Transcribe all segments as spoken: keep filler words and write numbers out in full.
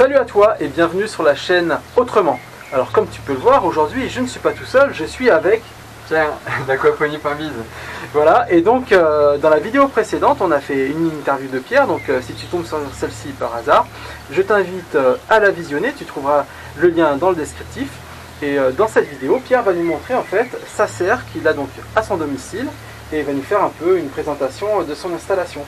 Salut à toi et bienvenue sur la chaîne Autrement. Alors comme tu peux le voir, aujourd'hui je ne suis pas tout seul, je suis avec Pierre d'Aquaponie par Bise. Voilà, et donc euh, dans la vidéo précédente on a fait une interview de Pierre, donc euh, si tu tombes sur celle-ci par hasard, je t'invite euh, à la visionner, tu trouveras le lien dans le descriptif. Et euh, dans cette vidéo, Pierre va nous montrer en fait sa serre qu'il a donc à son domicile et il va nous faire un peu une présentation de son installation.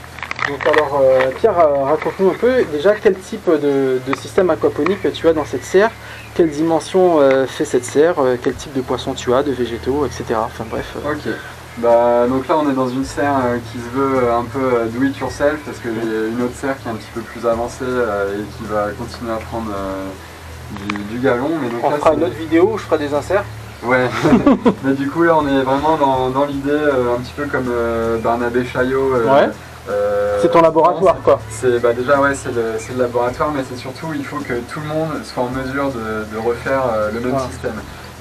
Donc alors euh, Pierre, euh, raconte-nous un peu déjà quel type de, de système aquaponique tu as dans cette serre, quelle dimension euh, fait cette serre, euh, quel type de poisson tu as, de végétaux, et cetera. Enfin bref. Euh... Ok. Bah, donc là on est dans une serre euh, qui se veut un peu euh, do it yourself parce que j'ai une autre serre qui est un petit peu plus avancée euh, et qui va continuer à prendre euh, du, du galon. Mais donc on là, fera une autre vidéo où je ferai des inserts. Ouais, mais du coup là on est vraiment dans, dans l'idée euh, un petit peu comme euh, Barnabé Chaillot. Euh, ouais. Euh, c'est ton laboratoire non, quoi. Bah déjà ouais c'est le, le laboratoire, mais c'est surtout il faut que tout le monde soit en mesure de, de refaire euh, le même ouais. système.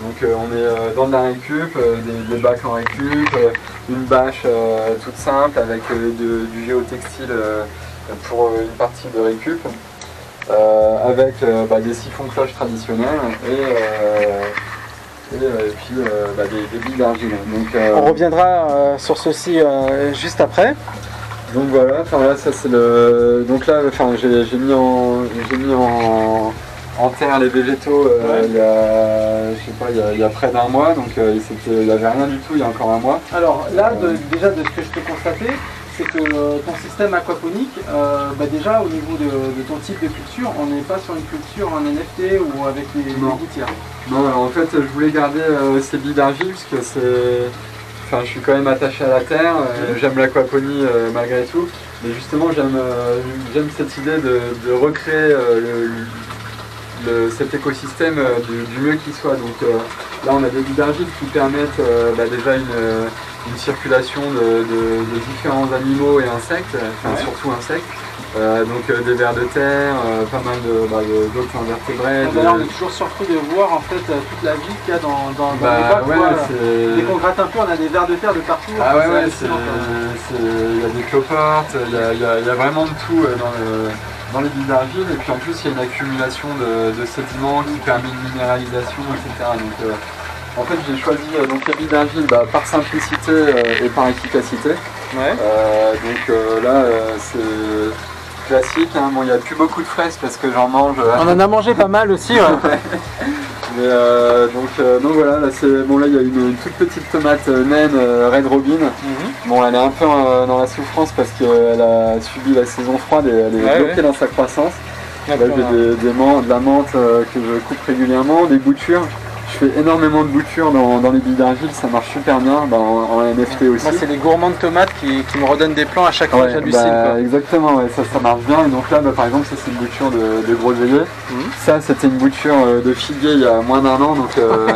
Donc euh, on est euh, dans de la récup, euh, des, des bacs en récup, euh, une bâche euh, toute simple avec euh, de, du géotextile euh, pour euh, une partie de récup, euh, avec euh, bah, des siphons cloches traditionnels et euh, Et, euh, et puis euh, bah, des, des billes d'argile. Euh, on reviendra euh, sur ceci euh, juste après. Donc voilà, là ça c'est le. Donc là j'ai mis en j'ai mis en, en terre les végétaux euh, ouais. il, y a, je sais pas, il, y a, il y a près d'un mois, donc euh, il n'y avait rien du tout il y a encore un mois. Alors là euh... de, déjà de ce que je peux constater, c'est que ton système aquaponique, euh, bah déjà au niveau de, de ton type de culture, on n'est pas sur une culture en N F T ou avec les gouttières. Non, alors en fait je voulais garder euh, ces billes d'argile parce que c'est... Enfin, je suis quand même attaché à la terre, euh, j'aime l'aquaponie euh, malgré tout, mais justement j'aime euh, j'aime cette idée de, de recréer euh, le, le, cet écosystème euh, du, du mieux qu'il soit. Donc euh, là on a des billes d'argile qui permettent euh, bah, déjà une... Euh, une circulation de, de, de différents animaux et insectes, enfin ouais. surtout insectes, euh, donc euh, des vers de terre, euh, pas mal d'autres bah, invertébrés. De... On est toujours surpris de voir en fait toute la vie qu'il y a dans, dans, dans bah, les bacs. Ouais, quoi, dès qu'on gratte un peu, on a des vers de terre de partout. Ah ouais, ouais, il y a des cloportes, il y a, y, a, y a vraiment de tout euh, dans, le, dans les billes d'argile, et puis en plus il y a une accumulation de, de sédiments qui permet une minéralisation, et cetera. Donc, euh, en fait, j'ai choisi euh, donc, les billes d'argile bah, par simplicité euh, et par efficacité. Ouais. Euh, donc euh, là, euh, c'est classique. Hein. Bon, il n'y a plus beaucoup de fraises parce que j'en mange. Euh... On en a mangé pas mal aussi. Ouais. ouais. Mais, euh, donc, euh, donc voilà, là c'est bon. Là, il y a une, une toute petite tomate euh, naine euh, Red Robin. Mm-hmm. Bon, elle est un peu euh, dans la souffrance parce qu'elle a subi la saison froide et elle est ouais, bloquée ouais. dans sa croissance. Là, j'ai des, des menthes, de la menthe euh, que je coupe régulièrement, des boutures. Je fais énormément de boutures dans, dans les billes d'argile, ça marche super bien, ben, en, en N F T aussi. Moi c'est les gourmands de tomates qui, qui me redonnent des plans à chaque fois que j'hallucine. Bah, exactement, ouais, ça, ça marche bien. Et donc là bah, par exemple ça c'est une bouture de, de gros veillé. Mmh. Ça c'était une bouture de figuier il y a moins d'un an, donc euh,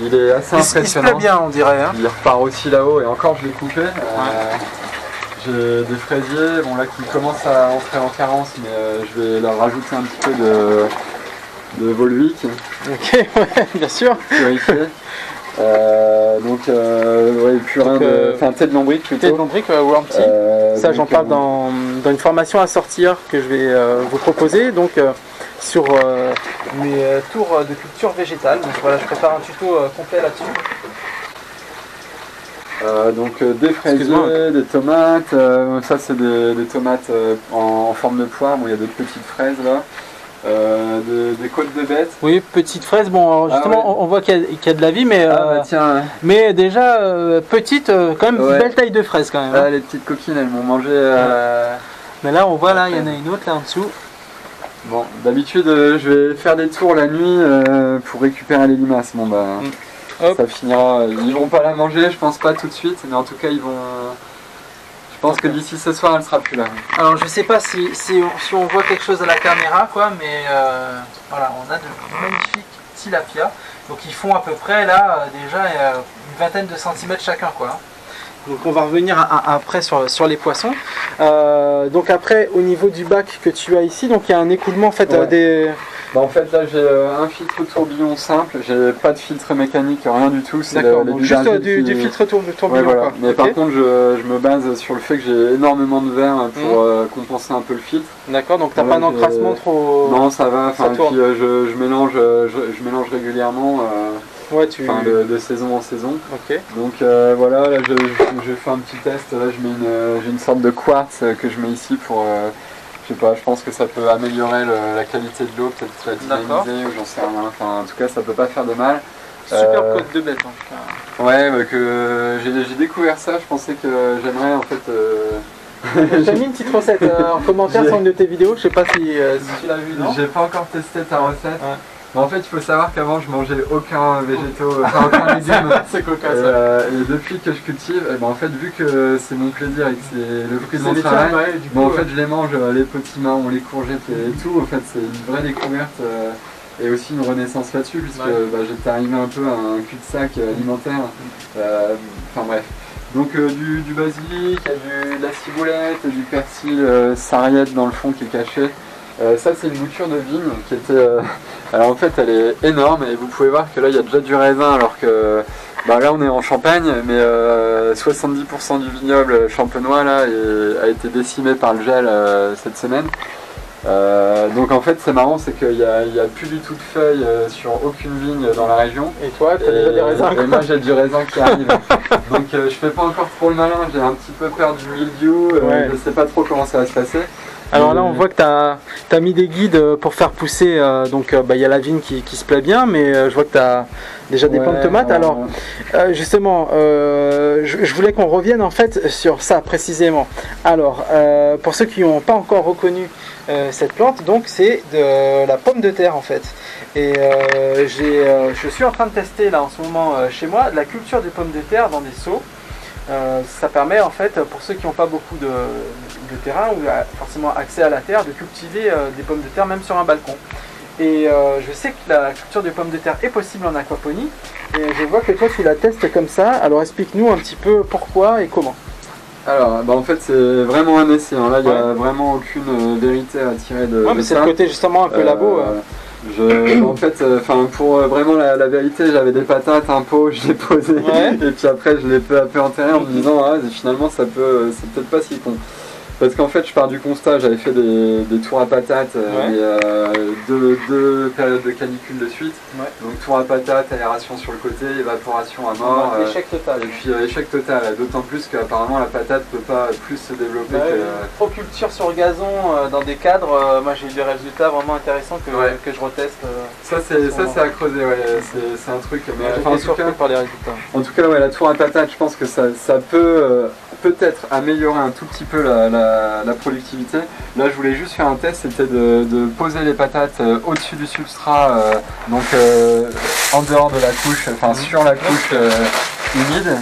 il est assez impressionnant. Il se plaît bien on dirait. Hein. Il repart aussi là-haut et encore je l'ai coupé. Euh, J'ai des fraisiers bon, là, qui commencent à entrer en carence, mais euh, je vais leur rajouter un petit peu de... de Volvic. Ok, ouais, bien sûr. euh, donc, euh, ouais, purin de... Euh, enfin, thé de lombric plutôt. Thé de lombric, euh, worm tea. Euh, ça, j'en parle euh, dans, dans une formation à sortir que je vais euh, vous proposer, donc euh, sur euh, mes euh, tours de culture végétale. Donc voilà, je prépare un tuto euh, complet là-dessus. Euh, donc euh, des fraisiers, des tomates. Euh, ça, c'est des, des tomates euh, en, en forme de poire. Bon, il y a d'autres petites fraises là. Euh, de, des côtes de bêtes. Oui, petites fraises. Bon, justement, ah ouais. on, on voit qu'il y, qu y a de la vie, mais, ah euh, bah tiens, ouais. mais déjà euh, petite, quand même, ouais. belle taille de fraise quand même. Ah, hein. Les petites coquines, elles m'ont mangé. Euh... Ouais. Mais là, on voit, là, il y en a une autre là en dessous. Bon, d'habitude, euh, je vais faire des tours la nuit euh, pour récupérer les limaces. Bon, bah, hum. ça finira. Ils vont pas la manger, je pense pas tout de suite, mais en tout cas, ils vont. Je pense que d'ici ce soir elle sera plus là. Alors je sais pas si, si, on, si on voit quelque chose à la caméra quoi, mais euh, voilà, on a de magnifiques tilapia. Donc ils font à peu près là déjà une vingtaine de centimètres chacun quoi. Donc on va revenir à, à, après sur, sur les poissons. Euh, donc après, au niveau du bac que tu as ici, donc il y a un écoulement en fait ouais. euh, des... Bah en fait là j'ai un filtre tourbillon simple, j'ai pas de filtre mécanique, rien du tout. D'accord, donc juste du, qui... du filtre tourbillon. Ouais, voilà. Quoi. Mais okay. Par contre je, je me base sur le fait que j'ai énormément de verre pour mmh. euh, compenser un peu le filtre. D'accord, donc t'as pas d'encrassement trop... Non ça va, ça puis, euh, je, je, mélange, je, je mélange régulièrement. Euh... Ouais, tu... enfin, de, de saison en saison. Okay. Donc euh, voilà, là je, je, je fais un petit test. Là, je mets une, une sorte de quartz que je mets ici pour. Euh, je sais pas, je pense que ça peut améliorer le, la qualité de l'eau, peut-être la dynamiser ou j'en sais rien. Enfin, en tout cas, ça peut pas faire de mal. Superbe euh, côte de bête en tout cas. Ouais, bah, que j'ai découvert ça. Je pensais que j'aimerais en fait. Euh... J'ai mis une petite recette euh, en commentaire sur une de tes vidéos. Je sais pas si, euh, si tu l'as vu. J'ai pas encore testé ta recette. Ouais. En fait, il faut savoir qu'avant, je mangeais aucun végétaux, enfin aucun légume. C'est coca, ça. Et, euh, et depuis que je cultive, et ben, en fait, vu que c'est mon plaisir et que c'est le fruit de mon travail, tiens, ouais, du coup, bon, en ouais. fait, je les mange, les petits marrons, les courgettes et tout. En fait, c'est une vraie découverte euh, et aussi une renaissance là-dessus, puisque ouais. bah, j'étais arrivé un peu à un cul-de-sac alimentaire. Enfin euh, bref. Donc euh, du, du basilic, il y a du, de la ciboulette, du persil euh, sarriette dans le fond qui est caché. Euh, ça c'est une bouture de vigne qui était euh, alors en fait elle est énorme et vous pouvez voir que là il y a déjà du raisin alors que bah, là on est en Champagne mais euh, soixante-dix pour cent du vignoble champenois là est, a été décimé par le gel euh, cette semaine euh, donc en fait c'est marrant c'est qu'il n'y a, a plus du tout de feuilles euh, sur aucune vigne dans la région et toi tu as déjà des raisins et moi j'ai du raisin qui arrive donc euh, je fais pas encore trop le malin, j'ai un petit peu peur du milieu euh, ouais. je sais pas trop comment ça va se passer. Alors là on voit que tu as, t'as mis des guides pour faire pousser, euh, donc il bah, y a la vigne qui, qui se plaît bien, mais euh, je vois que tu as déjà des ouais, plants de tomates. Euh... Alors euh, justement, euh, je, je voulais qu'on revienne en fait sur ça précisément. Alors euh, pour ceux qui n'ont pas encore reconnu euh, cette plante, donc c'est de la pomme de terre en fait. Et euh, j'ai, euh, je suis en train de tester là en ce moment euh, chez moi la culture des pommes de terre dans des seaux. Euh, ça permet en fait pour ceux qui n'ont pas beaucoup de, de terrain ou à, forcément accès à la terre de cultiver euh, des pommes de terre même sur un balcon et euh, je sais que la culture des pommes de terre est possible en aquaponie et je vois que toi tu la testes comme ça, alors explique nous un petit peu pourquoi et comment. Alors bah en fait c'est vraiment un essai hein. Là il ouais. n'y a vraiment aucune vérité à tirer de, ouais, de mais c'est le côté justement un peu euh, labo euh... Je, en fait, euh, pour euh, vraiment la, la vérité, j'avais des patates, un pot, je l'ai posé, ouais. et puis après je l'ai peu à peu enterré en me disant ah, finalement ça peut, c'est peut-être pas si con. Parce qu'en fait, je pars du constat, j'avais fait des, des tours à patates, ouais. et, euh, deux, deux périodes de canicule de suite. Ouais. Donc tour à patates, aération sur le côté, évaporation à mort. Ouais, échec total. Et puis euh, échec total, d'autant plus qu'apparemment la patate ne peut pas plus se développer. Ouais, que, euh... Trop culture sur gazon euh, dans des cadres, euh, moi j'ai eu des résultats vraiment intéressants que, ouais. que je reteste. Euh, ça c'est à creuser, ouais, c'est un truc. Mais, ouais, en, tout cas, par les résultats. En tout cas, ouais, la tour à patates, je pense que ça, ça peut euh, peut-être améliorer un tout petit peu la, la La productivité. Là, je voulais juste faire un test, c'était de, de poser les patates euh, au-dessus du substrat, euh, donc euh, en dehors de la couche, enfin mmh. sur la couche euh, humide.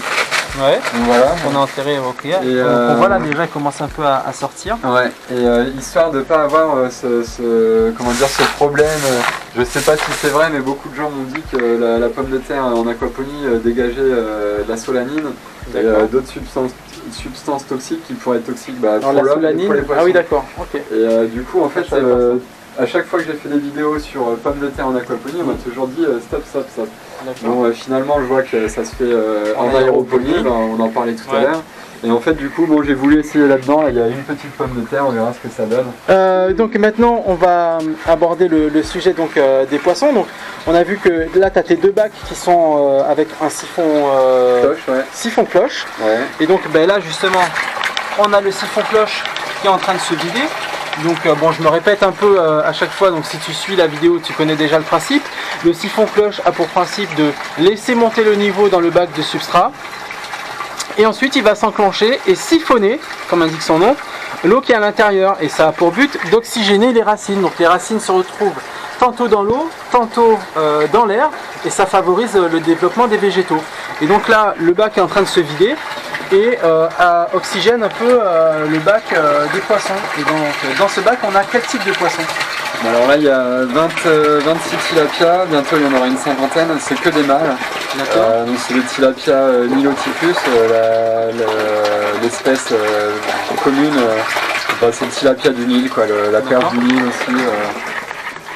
Ouais. Voilà. On a enterré vos pierres. On voit là déjà, commence un peu à, à sortir. Ouais. Et euh, histoire de pas avoir euh, ce, ce comment dire ce problème. Euh, je sais pas si c'est vrai, mais beaucoup de gens m'ont dit que la, la pomme de terre en aquaponie euh, dégageait euh, de la solanine et euh, d'autres substances. substance toxique qui pourrait être toxique bah, pour l'homme et pour les poissons. Ah oui d'accord, ok. Et euh, du coup en fait, fait euh, à chaque fois que j'ai fait des vidéos sur euh, pommes de terre en aquaponie, on m'a toujours dit euh, stop, stop, stop. Bon euh, finalement je vois que ça se fait euh, en aéroponie, bah, on en parlait tout ouais. à l'heure. Et en fait du coup bon j'ai voulu essayer là-dedans, il y a une petite pomme de terre, on verra ce que ça donne. Euh, donc maintenant on va aborder le, le sujet donc, euh, des poissons. Donc on a vu que là tu as tes deux bacs qui sont euh, avec un siphon euh, cloche. Ouais. Siphon cloche. Ouais. Et donc ben, là justement on a le siphon cloche qui est en train de se vider. Donc euh, bon je me répète un peu euh, à chaque fois, donc si tu suis la vidéo tu connais déjà le principe. Le siphon cloche a pour principe de laisser monter le niveau dans le bac de substrat. Et ensuite il va s'enclencher et siphonner, comme indique son nom, l'eau qui est à l'intérieur. Et ça a pour but d'oxygéner les racines. Donc les racines se retrouvent tantôt dans l'eau, tantôt euh, dans l'air. Et ça favorise euh, le développement des végétaux. Et donc là, le bac est en train de se vider. Et euh, à, oxygène un peu euh, le bac euh, des poissons. Et donc, dans ce bac, on a quel type de poisson ? Alors là, il y a vingt, vingt-six tilapia, bientôt il y en aura une cinquantaine, c'est que des mâles. Euh, donc c'est des tilapia euh, nilotyphus, euh, l'espèce euh, commune, euh, bah, c'est le tilapia du Nil, quoi, le, la perle du Nil aussi. Euh,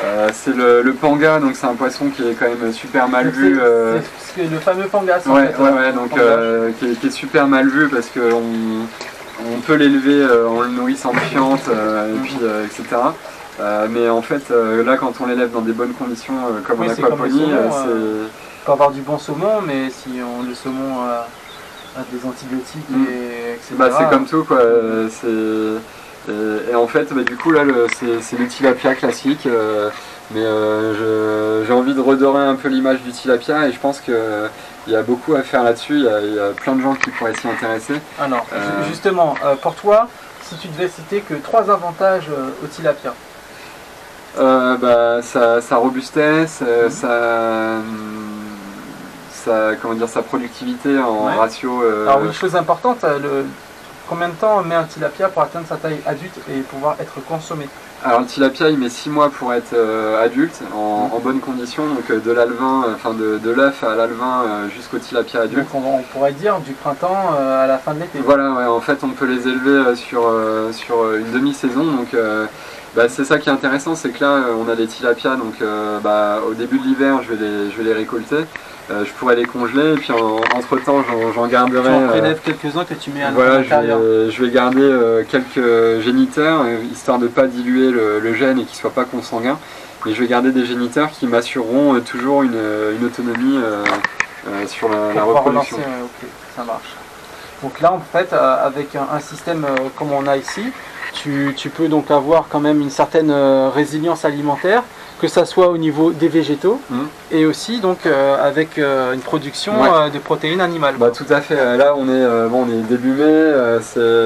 euh, c'est le, le panga, donc c'est un poisson qui est quand même super mal vu. Euh, c'est le fameux panga, c'est ouais, ouais, ouais, donc euh, qui, est, qui est super mal vu parce que on, on peut l'élever, euh, on le nourrit sans fiente, euh, et puis, euh, et cetera. Euh, mais en fait, euh, là, quand on l'élève dans des bonnes conditions, euh, comme oui, en aquaponie, c'est... Euh, on peut avoir du bon saumon, mais si on le saumon euh, a des antibiotiques, mmh. et et cetera. Bah, c'est comme tout, quoi. Mmh. Et, et en fait, bah, du coup, là, c'est le tilapia classique. Euh, mais euh, j'ai envie de redorer un peu l'image du tilapia, et je pense que... Euh, il y a beaucoup à faire là-dessus, il, il y a plein de gens qui pourraient s'y intéresser. Ah non, euh... justement, euh, pour toi, si tu devais citer que trois avantages euh, au tilapia. Euh, bah, sa, sa robustesse, euh, mmh. sa, sa, comment dire, sa productivité en ouais. ratio... Euh... Alors oui, chose importante, le... combien de temps met un tilapia pour atteindre sa taille adulte et pouvoir être consommé? Alors le tilapia, il met six mois pour être euh, adulte, en, en bonne condition, donc euh, de l'alevin, enfin euh, de, de l'œuf à l'alevin euh, jusqu'au tilapia adulte. Donc on, on pourrait dire du printemps euh, à la fin de l'été. Voilà, ouais, en fait on peut les élever euh, sur, euh, sur une demi-saison, donc euh, bah, c'est ça qui est intéressant, c'est que là on a des tilapias, donc euh, bah, au début de l'hiver je, je vais les récolter. Euh, je pourrais les congeler et puis en, entre temps j'en garderai. Tu en prélèves euh, quelques-uns que tu mets à voilà, l'intérieur. Je, je vais garder euh, quelques géniteurs euh, histoire de ne pas diluer le, le gène et qu'il ne soit pas consanguin. Mais je vais garder des géniteurs qui m'assureront euh, toujours une, une autonomie euh, euh, sur la, la reproduction. Relancer, okay, ça marche. Donc là en fait euh, avec un, un système euh, comme on a ici, tu, tu peux donc avoir quand même une certaine euh, résilience alimentaire, que ça soit au niveau des végétaux mmh. et aussi donc euh, avec euh, une production ouais. euh, de protéines animales. Bah, tout à fait, là on est, euh, bon, on est début mai, euh,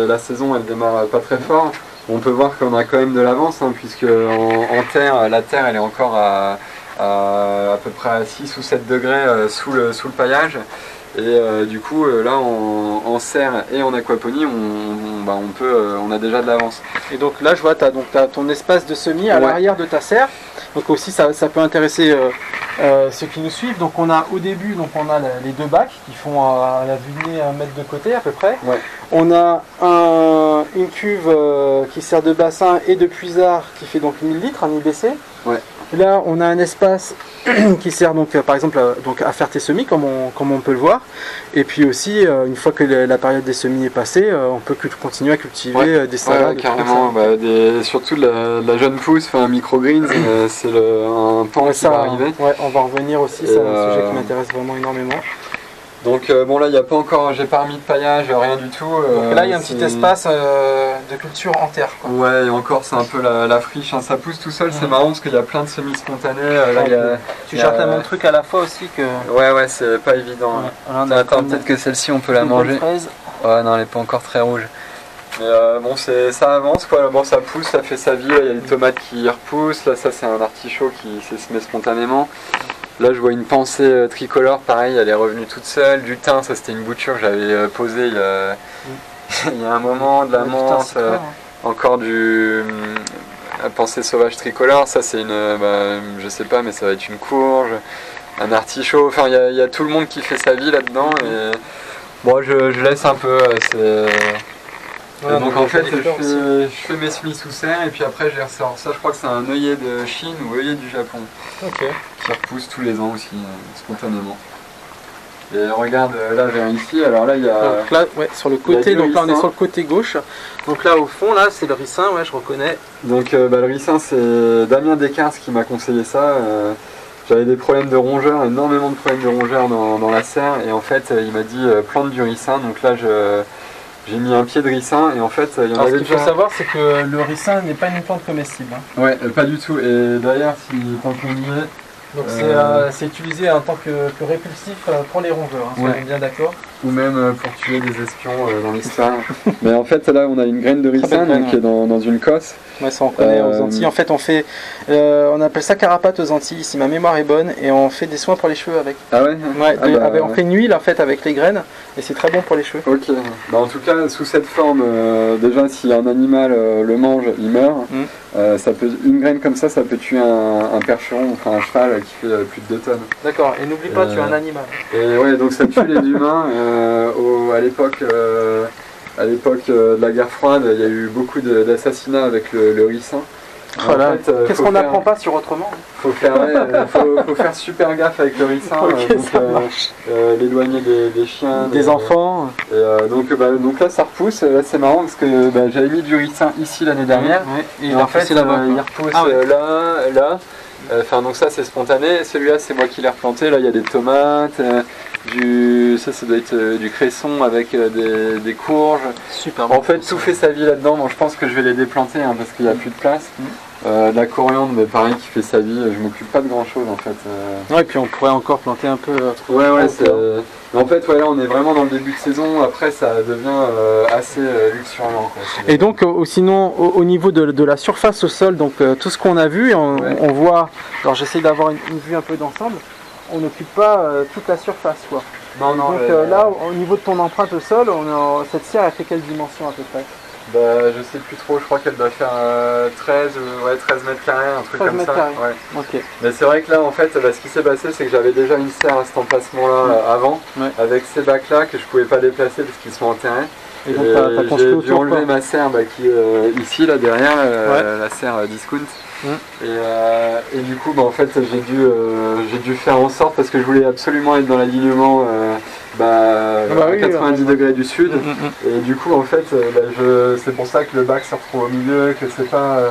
la saison elle démarre pas très fort, on peut voir qu'on a quand même de l'avance hein, puisque en, en terre, la terre elle est encore à, à, à peu près à six ou sept degrés euh, sous, le, sous le paillage. Et euh, du coup là en, en serre et en aquaponie on, on, bah, on, peut, euh, on a déjà de l'avance. Et donc là je vois tu as, as ton espace de semis à ouais. l'arrière de ta serre. Donc aussi ça, ça peut intéresser euh, euh, ceux qui nous suivent. Donc on a au début donc on a les deux bacs qui font à la vue de nez un mètre de côté à peu près. Ouais. On a un, une cuve euh, qui sert de bassin et de puisard qui fait donc mille litres, un I B C. Ouais. Là, on a un espace qui sert donc, par exemple à, donc à faire tes semis, comme on, comme on peut le voir. Et puis aussi, une fois que la période des semis est passée, on peut continuer à cultiver ouais, des salades. Ouais, carrément, bah, des, surtout de la, de la jeune pousse, enfin microgreens, c'est un pan ouais, qui ça, va arriver. Ouais, on va revenir aussi, c'est un euh... sujet qui m'intéresse vraiment énormément. Donc euh, bon là il n'y a pas encore, j'ai pas remis de paillage, rien du tout. Euh, Donc là il y a un petit espace euh, de culture en terre. Quoi. Ouais et encore c'est un peu la, la friche, hein. Ça pousse tout seul, mmh. c'est marrant parce qu'il y a plein de semis spontanés. Euh, là, y a, tu gères tellement de trucs à la fois aussi que... Ouais ouais c'est pas évident. Ouais. Hein. Attends peut-être que celle-ci on peut la manger. Ouais non elle n'est pas encore très rouge. Mais euh, bon c'est ça avance quoi, bon ça pousse, ça fait sa vie, il y a des tomates qui repoussent, là ça c'est un artichaut qui s'est semé spontanément. Là, je vois une pensée tricolore, pareil, elle est revenue toute seule. Du thym, ça c'était une bouture que j'avais posée il y, a... oui. il y a un moment, de la oui, menthe, euh, encore du la pensée sauvage tricolore. Ça, c'est une, bah, je sais pas, mais ça va être une courge, un artichaut. Enfin, il y, a, il y a tout le monde qui fait sa vie là-dedans. Et bon, je, je laisse un peu. Ouais, donc en fait, je fais, je fais mes semis sous serre et puis après je les ressors. Ça, je crois que c'est un œillet de Chine ou œillet du Japon. Ok. Qui repousse tous les ans aussi, euh, spontanément. Et regarde, là vérifie, alors là il y a... Donc là, ouais, sur le côté, donc là on est sur le côté gauche. Donc là au fond, là c'est le ricin, ouais, je reconnais. Donc euh, bah, le ricin, c'est Damien Descartes qui m'a conseillé ça. Euh, J'avais des problèmes de rongeurs, énormément de problèmes de rongeurs dans, dans la serre. Et en fait, il m'a dit euh, plante du ricin, donc là je... J'ai mis un pied de ricin et en fait il y en Alors, avait ce qu'il faut déjà... savoir c'est que le ricin n'est pas une plante comestible. Hein. Ouais, pas du tout. Et d'ailleurs, si tant qu'on y est... Donc euh... c'est euh, utilisé en tant que, que répulsif pour les rongeurs, hein, ouais. on est bien d'accord. Ou même pour tuer des espions euh, dans l'espace. Mais en fait là on a une graine de ricin donc, qui est dans, dans une cosse. Ouais, ça on connaît euh... aux Antilles. En fait on fait, euh, on appelle ça carapate aux Antilles si ma mémoire est bonne et on fait des soins pour les cheveux avec. Ah ouais, ouais ah de, bah, avec, on fait une huile en fait avec les graines et c'est très bon pour les cheveux. Ok, bah, en tout cas sous cette forme, euh, déjà si un animal euh, le mange il meurt. Mm. Euh, ça peut, une graine comme ça, ça peut tuer un, un percheron, enfin un cheval qui fait plus de deux tonnes. D'accord, et n'oublie pas, euh, tu es un animal. Et ouais, donc ça tue les humains. Euh, au, à l'époque euh, euh, de la guerre froide, il y a eu beaucoup d'assassinats avec le, le ricin. Voilà. En fait, euh, qu'est-ce qu'on n'apprend pas sur Autrement ? Faut faire, euh, faut, faut faire super gaffe avec le ricin, okay, euh, euh, l'éloigner des, des chiens, des, des enfants. Euh, et, euh, donc, bah, donc là, ça repousse. Là, c'est marrant parce que bah, j'avais mis du ricin ici l'année dernière. Mmh, ouais. Et, et en fait, là euh, il repousse ah, ouais. euh, là, là. Enfin, euh, donc ça, c'est spontané. Celui-là, c'est moi qui l'ai replanté. Là, il y a des tomates. Euh, Du, ça, ça doit être euh, du cresson avec euh, des, des courges. Super. Bon, en fait, tout fait sa vie là-dedans. Bon, je pense que je vais les déplanter hein, parce qu'il n'y a plus de place. Mm. Euh, de la coriandre, mais pareil, qui fait sa vie. Je m'occupe pas de grand-chose en fait. Euh... Ouais, et puis on pourrait encore planter un peu. Euh, ouais, ouais. Euh... Mais en fait, ouais, là, on est vraiment dans le début de saison. Après, ça devient euh, assez euh, luxuriant. Quoi. Et donc, euh, sinon, au, au niveau de, de la surface au sol, donc euh, tout ce qu'on a vu, on, ouais. on voit. Alors, j'essaie d'avoir une, une vue un peu d'ensemble. On n'occupe pas euh, toute la surface, quoi. Non, non, donc euh, euh, là, au niveau de ton empreinte au sol, on a, cette scie elle fait quelle dimension à peu près? Bah, je sais plus trop, je crois qu'elle doit faire euh, treize, ouais, treize mètres carrés, un truc comme ça. Ouais. Okay. Mais c'est vrai que là, en fait, bah, ce qui s'est passé, c'est que j'avais déjà une serre à cet emplacement-là ouais. euh, avant, ouais. avec ces bacs-là que je pouvais pas déplacer parce qu'ils sont enterrés. Et donc, t'as j'ai dû enlever ma serre bah, qui euh, ici, là derrière, euh, ouais. la serre euh, discount. Mmh. Et, euh, et du coup bah, en fait j'ai dû, euh, j'ai dû faire en sorte parce que je voulais absolument être dans l'alignement euh, bah, bah, à oui, quatre-vingt-dix ouais. degrés du sud mmh, mmh. et du coup en fait euh, bah, je, c'est pour ça que le bac se retrouve au milieu, que c'est pas... Euh,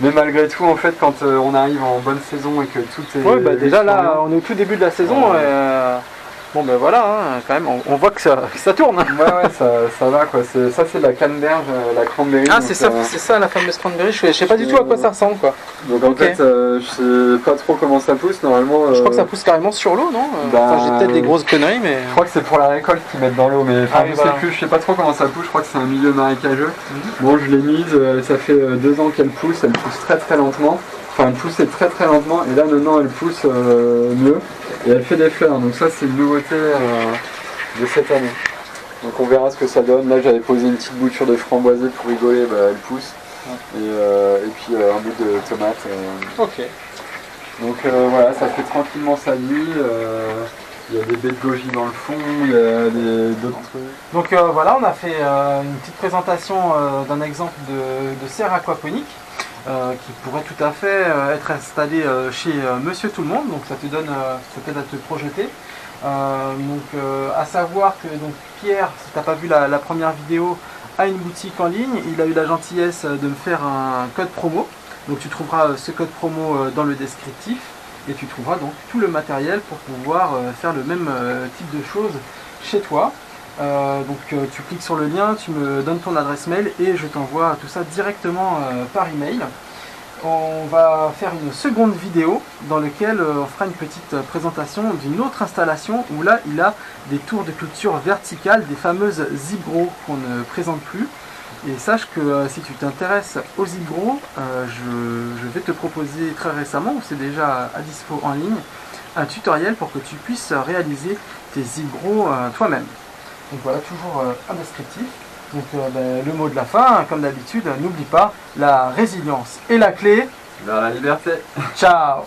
mais malgré tout en fait quand euh, on arrive en bonne saison et que tout est... Ouais, bah, déjà là on est au tout début de la saison ouais. et, euh, bon ben bah, voilà hein, quand même on, on voit que ça, que ça tourne. Hein. Ouais ouais ça, ça va quoi, ça c'est de la canneberge, la cranberry. Ah c'est ça, euh... c'est ça la fameuse cranberry, je, je sais pas du tout à quoi ça ressemble quoi. Donc en okay. fait euh, je sais pas trop comment ça pousse normalement. Euh... Je crois que ça pousse carrément sur l'eau non bah... enfin, j'ai peut-être des grosses conneries mais... Je crois que c'est pour la récolte qu'ils mettent dans l'eau mais enfin, ah, je, voilà. sais plus, je sais pas trop comment ça pousse, je crois que c'est un milieu marécageux. Mm-hmm. Bon je l'ai mise, euh, ça fait deux ans qu'elle pousse, elle pousse très très lentement. Enfin, elle poussait très très lentement et là maintenant elle pousse euh, mieux et elle fait des fleurs. Donc ça c'est une nouveauté euh, de cette année. Donc on verra ce que ça donne. Là j'avais posé une petite bouture de framboisée pour rigoler, bah, elle pousse. Et, euh, et puis euh, un bout de tomate. Euh... Ok. Donc euh, voilà, ça fait tranquillement sa vie. Euh... Il y a des baies de goji dans le fond, il y a d'autres trucs. Donc euh, voilà, on a fait euh, une petite présentation euh, d'un exemple de, de serre aquaponique. Euh, qui pourrait tout à fait euh, être installé euh, chez euh, Monsieur Tout le Monde, donc ça te donne, euh, ça t'aide à te projeter. Euh, donc euh, à savoir que donc, Pierre, si tu n'as pas vu la, la première vidéo, a une boutique en ligne. Il a eu la gentillesse de me faire un code promo. Donc tu trouveras euh, ce code promo euh, dans le descriptif et tu trouveras donc tout le matériel pour pouvoir euh, faire le même euh, type de choses chez toi. Euh, donc euh, tu cliques sur le lien, tu me donnes ton adresse mail et je t'envoie tout ça directement euh, par email. On va faire une seconde vidéo dans laquelle euh, on fera une petite présentation d'une autre installation où là il a des tours de culture verticales, des fameuses ZipGrow qu'on ne présente plus. Et sache que euh, si tu t'intéresses aux ZipGrow, euh, je, je vais te proposer très récemment, c'est déjà à dispo en ligne, un tutoriel pour que tu puisses réaliser tes ZipGrow euh, toi-même. Donc voilà, toujours euh, un descriptif. Donc euh, ben, le mot de la fin, hein, comme d'habitude, n'oublie pas, la résilience est la clé. La liberté. Ciao.